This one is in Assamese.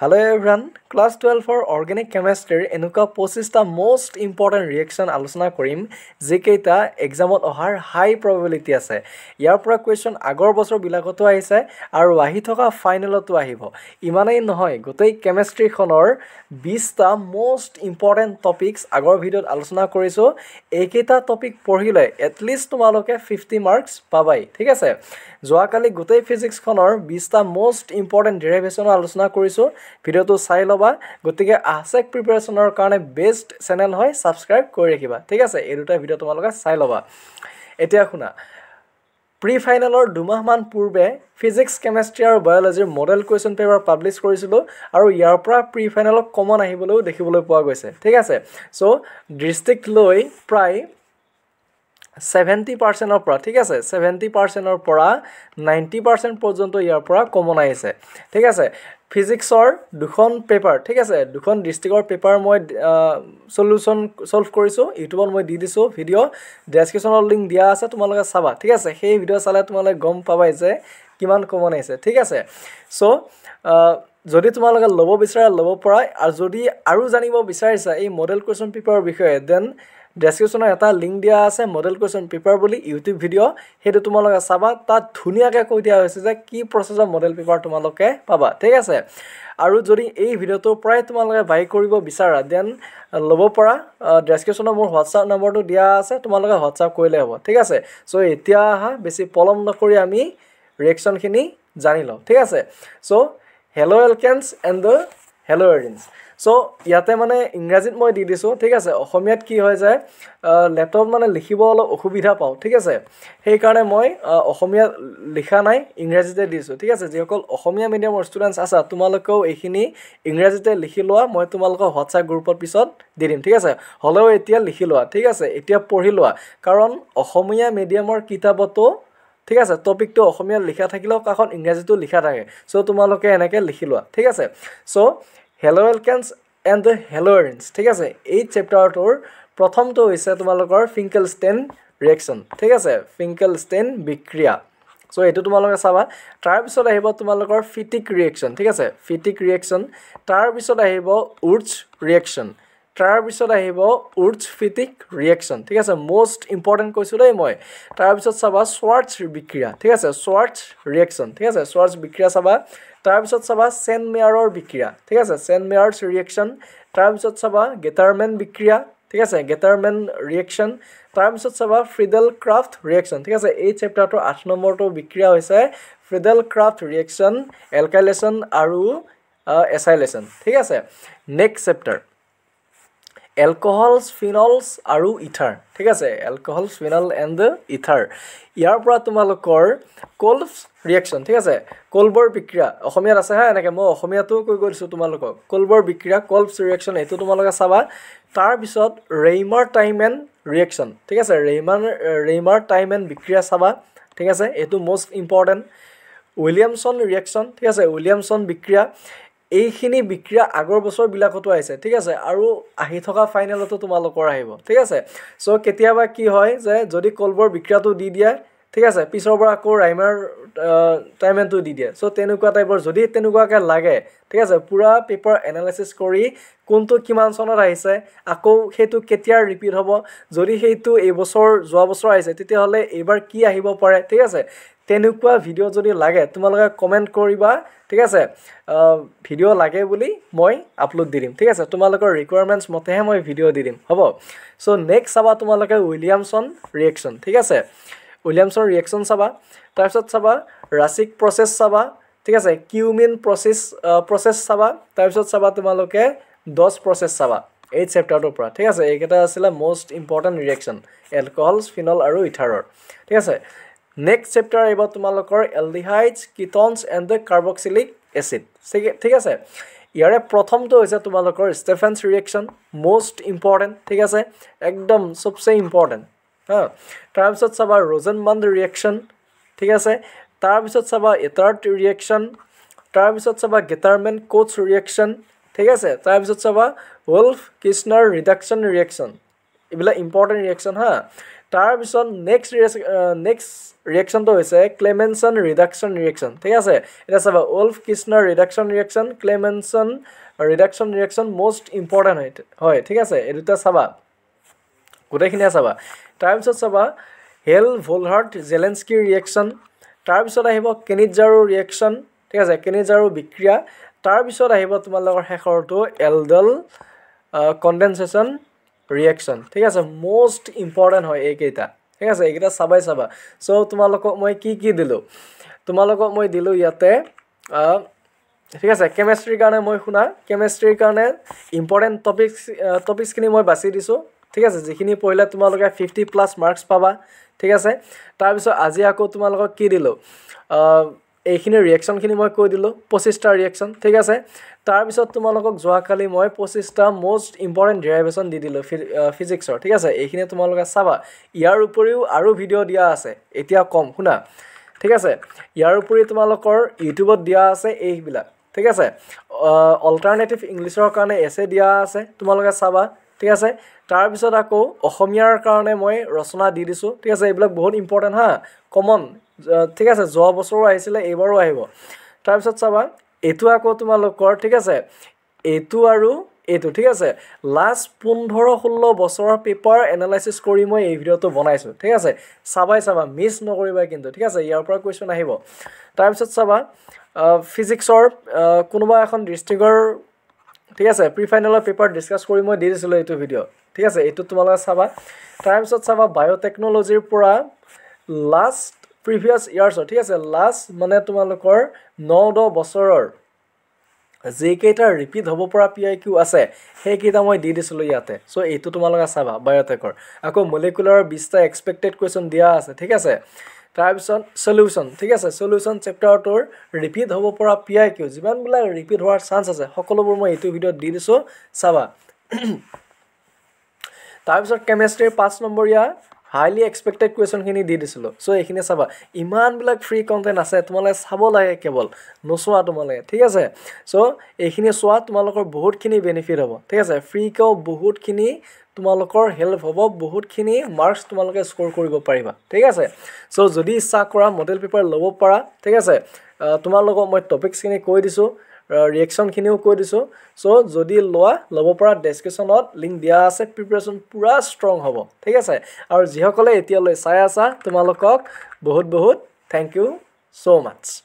Hello everyone, class 12 for organic chemistry enuka 25 ta most important reaction alosna korim jekeita exam ot ohar high probability ase iar pura question agor bosor bilagoto aise aru ahi thoka final otu ahibo imanei nohoy gotei chemistry khonor 20 ta most important topics agor video alosna koriso ekeita topic porhile at least tumaloke 50 marks pabai thik ase joa kali gotei physics khonor 20 ta most important derivation alosna koriso video to sai loba gotige asek preparation or karone best channel hoy subscribe kori rakhiba thik ase ei duta video tomaloga sai loba etia khuna pre final or dumah man purbe physics chemistry or biology model question paper publish korisilo aru iar pra pre final or common ahibolo dekhibole poa goise thik ase so district loi pray 70% of pra thik ase 70% or pora 90% porjonto iar pra common aise thik ase physics or dukhon paper thik ase dukhon district or paper moi solution solve koriso youtube moi di diso video description or link dia ase tumaloga saba thik ase hei video sala tumale gom pabai je kiman common aise thik ase so যদি তোমালোকে লব বিচাৰা লব পৰা আৰু যদি আৰু জানিব বিচাৰিছা এই মডেল কোৱেশ্চন পেপাৰৰ বিষয়ে দেন ডেসক্ৰিপচনত এটা লিংক দিয়া আছে মডেল কোৱেশ্চন পেপাৰ বুলি ইউটিউব ভিডিঅ' হেতু তোমালোকে চাবা তাত ধুনিয়াকৈ কৈ দিয়া হৈছে যে কি প্ৰচেছৰ মডেল পেপাৰ তোমালোকে পাবা ঠিক আছে আৰু যদি এই ভিডিঅ'টো প্ৰায় তোমালোকে বাই কৰিব বিচাৰা দেন লব পৰা ডেসক্ৰিপচনত মোৰ WhatsApp নম্বৰটো দিয়া আছে তোমালোকে WhatsApp কৰিলে হ'ব ঠিক আছে সো এতিয়া বেছি পলম নকৰি আমি ৰিঅ্যাকশন খিনি জানি লওঁ ঠিক আছে so hello alkanes and the hello arenes so yate mane ingrajit moi di disu thik ase ohomiyat ki hoy jay laptop mane likhibo holo okhubidha pao thik ase hei karone moi ohomiyat likha nai ingrajite disu thik ase je hokol ohomiyat medium students asa tumalokko ekhini ingrajite likhi loa moi tumalokko whatsapp group or pisot dirim thik ase holo etia likhi loa thik ase etia porhi loa karon ohomiyat medium or kitaboto ঠিক আছে টপিক তো অসমীয়া লিখা থাকিলো কাখন ইংৰাজীটো লিখা থাকে সো তোমালোকে এনেকে লিখি লোৱা ঠিক আছে so haloalkanes and the haloarenes ঠিক আছে এই চ্যাপ্টাৰটোৰ প্ৰথমটো হৈছে তোমালোকৰ ফিংকেলষ্টাইন ৰিঅ্যাকচন ঠিক আছে ফিংকেলষ্টাইন বিক্ৰিয়া সো এটো তোমালোকে চাবা তাৰ পিছত আহিব তোমালোকৰ ফিটিক ৰিঅ্যাকচন ঠিক আছে ফিটিক ৰিঅ্যাকচন তাৰ পিছত আহিব উৰ্টছ ৰিঅ্যাকচন তাৰ পিছত আহিব উৰ্টছ ফিটিক ৰিঅ্যাকচন ঠিক আছে মোস্ট ইম্পৰ্টেন্ট কৈছোলাই মই তাৰ পিছত চাবা স্ৱাৰ্টছ বিক্ৰিয়া ঠিক আছে স্ৱাৰ্টছ ৰিঅ্যাকচন ঠিক আছে স্ৱাৰ্টছ বিক্ৰিয়া চাবা তাৰ পিছত চাবা চেনমেয়াৰৰ বিক্ৰিয়া ঠিক আছে চেনমেয়াৰছ ৰিঅ্যাকচন তাৰ পিছত চাবা গেটাৰমেন বিক্ৰিয়া ঠিক আছে গেটাৰমেন ৰিঅ্যাকচন তাৰ পিছত চাবা ফ্ৰিডেল ক্ৰাফ্ট ৰিঅ্যাকচন ঠিক আছে এই চ্যাপ্টাৰটো 8 নম্বৰটো বিক্ৰিয়া হৈছে ফ্ৰিডেল ক্ৰাফ্ট ৰিঅ্যাকচন এলকাইলেচন আৰু এছাইলেচন ঠিক আছে next chapter alcohols phenols aru ether thik ase alcohols phenol and the ether iar pura tumalokor kolbe reaction thik ase kolbe bikriya ohomiyat ase ha enake mo ohomiyat to koi korisu tumalokok kolbe bikriya kolbe reaction etu tumaloka saba tar bisot Reimer-Tiemann reaction thik ase Reimer-Tiemann bikriya saba thik ase etu most important Williamson reaction thik ase Williamson bikriya এইখিনি বিক্রিয়া আগৰ বছৰ বিলাকটো আইছে ঠিক আছে আৰু আহি থকা ফাইনালটো তোমালোকৰ আহিব ঠিক আছে সো কেতিয়াবা কি হয় যে যদি কলবৰ বিক্ৰিয়াটো দি দিয়া ঠিক আছে পিছৰ পৰা আকৌ ৰাইমাৰ টাইমটো দি দিয়া সো তেনুকা টাইপৰ যদি তেনুকাকে লাগে ঠিক আছে পুৰা পেপাৰ এনালাইসিস কৰি কোনটো কিমান চনত আইছে আকৌ হেতু কেতিয়া ৰিপিট হ'ব যদি হেতু এই বছৰ যোৱা বছৰ আইছে তেতিয়া হলে এবাৰ কি আহিব পাৰে ঠিক আছে তেনুকুৱা ভিডিও যদি লাগে তোমালোকে কমেন্ট কৰিবা ঠিক আছে ভিডিও লাগে বুলি মই আপলোড দিম ঠিক আছে তোমালোকৰ ৰিকোয়াৰমেন্টস মতেহে মই ভিডিও দিম হ'ব সো নেক্সট চাবা তোমালোকে উইলিয়ামছন ৰিঅ্যাকচন ঠিক আছে উইলিয়ামছন ৰিঅ্যাকচন চাবা তাৰ পিছত চাবা ৰাচিক প্ৰসেস চাবা ঠিক আছে কিউমিন প্ৰসেস চাবা তাৰ পিছত চাবা তোমালোকে 10 প্ৰসেস চাবা এই চ্যাপ্টাৰটোৰ পৰা ঠিক আছে এইকেটা আছিল most important reaction alcohols phenol আৰু ইথাৰৰ ঠিক আছে নেক্সট চ্যাপ্টাৰ আহিব তোমালোকৰ aldehydes ketones and the carboxylic acid ঠিক আছে ইয়াৰে প্ৰথমটো হৈছে তোমালোকৰ ষ্টেফেনছ ৰিঅ্যাকচন মোস্ট ইম্পৰ্টেন্ট ঠিক আছে একদম সবচে ইম্পৰ্টেন্ট हा তাৰ পিছত চাবা ৰোজেনবান্ড ৰিঅ্যাকচন ঠিক আছে তাৰ পিছত চাবা ইথাৰ্ড ৰিঅ্যাকচন তাৰ পিছত চাবা গেটাৰমেন কোচ ৰিঅ্যাকচন ঠিক আছে তাৰ পিছত চাবা ৱলফ কিষ্ণৰ ৰিডাকচন ৰিঅ্যাকচন এবিলা ইম্পৰ্টেন্ট ৰিঅ্যাকচন হা तार बिषय नेक्स्ट रिएक्शन तो ऐसे क्लेमेंसन रिडक्शन रिएक्शन ठीक है सर इधर सब Wolff Kishner reduction reaction most important है ठीक है सर इधर सब उधर किन्हें सब तार बिषय सब हेल वोल्हार्ड जेलेंस्की रिएक्शन तार बिषय है वो कैनिज़ारो रिएक्शन ठीक है सर कैनिज़ारो बिक्रिया तार बिषय है वो तुम्हारे रिएक्शन ठीक আছে मोस्ट ইম্পর্টেন্ট হয় এইকেইটা ঠিক আছে এইকেইটা সবাই সবা সো তোমালোকক মই কি দিলো তোমালোকক মই দিলো ইয়াতে ঠিক আছে কেমিস্ট্ৰিৰ কাৰণে মই শুনা কেমিস্ট্ৰিৰ কাৰণে ইম্পর্টেন্ট টপিকস কিনি মই বাছি দিছো ঠিক আছে যিখিনি পহিলা তোমালোকে 50+ মার্কস পাবা ঠিক আছে তাৰ পিছত আজি আকো তোমালোকক কি দিলো এইখিনি ৰিঅ্যাকশন খিনি মই কৈ দিলো 25 টা ৰিঅ্যাকশন ঠিক আছে তাৰ পিছত তোমালোকক জোৱা খালি মই 25 টা মোস্ট ইম্পৰ্টেন্ট ডেৰিভেচন দি দিলো ফিজিক্সৰ ঠিক আছে এইখিনি তোমালোকে চাবা ইয়াৰ উপৰিও আৰু ভিডিঅ' দিয়া আছে এতিয়া কম শুনা ঠিক আছে ইয়াৰ উপৰি তোমালোকৰ ইউটিউবত দিয়া আছে এইবিলা ঠিক আছে অল্টাৰনেটিভ ইংলিছৰ কাৰণে এসে দিয়া আছে তোমালোকে চাবা ঠিক আছে তাৰ পিছত আকৌ অসমীয়াৰ কাৰণে মই ৰচনা দি দিছো ঠিক আছে এইবিলাক বহুত ইম্পৰ্টেন্ট হা কমন ঠিক আছে যোৱা বছৰো আহিছিল এবাৰো আহিব তাৰ পিছত চাবা এটু আকো তোমালোকৰ ঠিক আছে এটু আৰু এটু ঠিক আছে লাস্ট 15-16 বছৰৰ পেপাৰ এনালাইসিস কৰি মই এই ভিডিওটো বনাইছো ঠিক আছে চাবাই চাবা মিস নকৰিবা কিন্তু ঠিক আছে ইয়াৰ পৰা কোৱেশ্চন আহিব তাৰ পিছত চাবা ফিজিক্সৰ কোনোবা এখন ডিস্ট্ৰিক্টৰ ঠিক আছে প্ৰিফাইনালৰ পেপাৰ ডিসকাস কৰি মই দিছিলো এইটো ভিডিও ঠিক আছে এইটো তোমালোকে চাবা তাৰ পিছত চাবা বায়োটেকনলজিৰ পৰা লাস্ট previous years ঠিক আছে লাস্ট মানে তোমালোকৰ 9-10 বছৰৰ যেকেইটা ৰিপিট হ'ব পৰা পিআইকিউ আছে হেকেইটা মই দি দিছিলো ইয়াতে সো এইটো তোমালোকে চাবা বায়োটেকৰ আকো মলিকুলাৰ 20 টা এক্সপেক্টেড কোৱেশ্চন দিয়া আছে ঠিক আছে তাৰ পিছত সলিউশন ঠিক আছে সলিউশন চ্যাপ্টাৰটোৰ ৰিপিট হ'ব পৰা পিআইকিউ যিমানবিলাক ৰিপিট হোৱাৰ চান্স আছে সকলোবোৰ মই এইটো ভিডিওত দি দিছো চাবা তাৰ পিছত কেমিষ্ট্ৰিৰ 5 নম্বৰীয়া highly expected question khini di disilo so ekhine saba iman bilak free content ase tumale sabo lage kebol no soa tumale thik ase so ekhine soa tumalokor bahut khini benefit hobo thik ase free ko bahut khini tumalokor help hobo bahut khini marks tumaloke score koribo pariba thik ase so jodi issa kora model paper lobo para thik ase tumalokor moi topics khini koi disu reaction khiniu koi disu so jodi lobo para description ot link dia ase preparation pura strong hobo thik ase aru jihokole etia loi sai asa tumalokok bahut thank you so much.